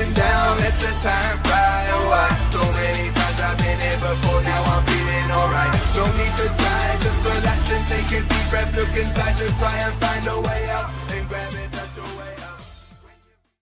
feeling down, let the time fly away. So many times I've been here before, now I'm feeling alright. No need to try, just relax and take a deep breath, look inside to try and find a way.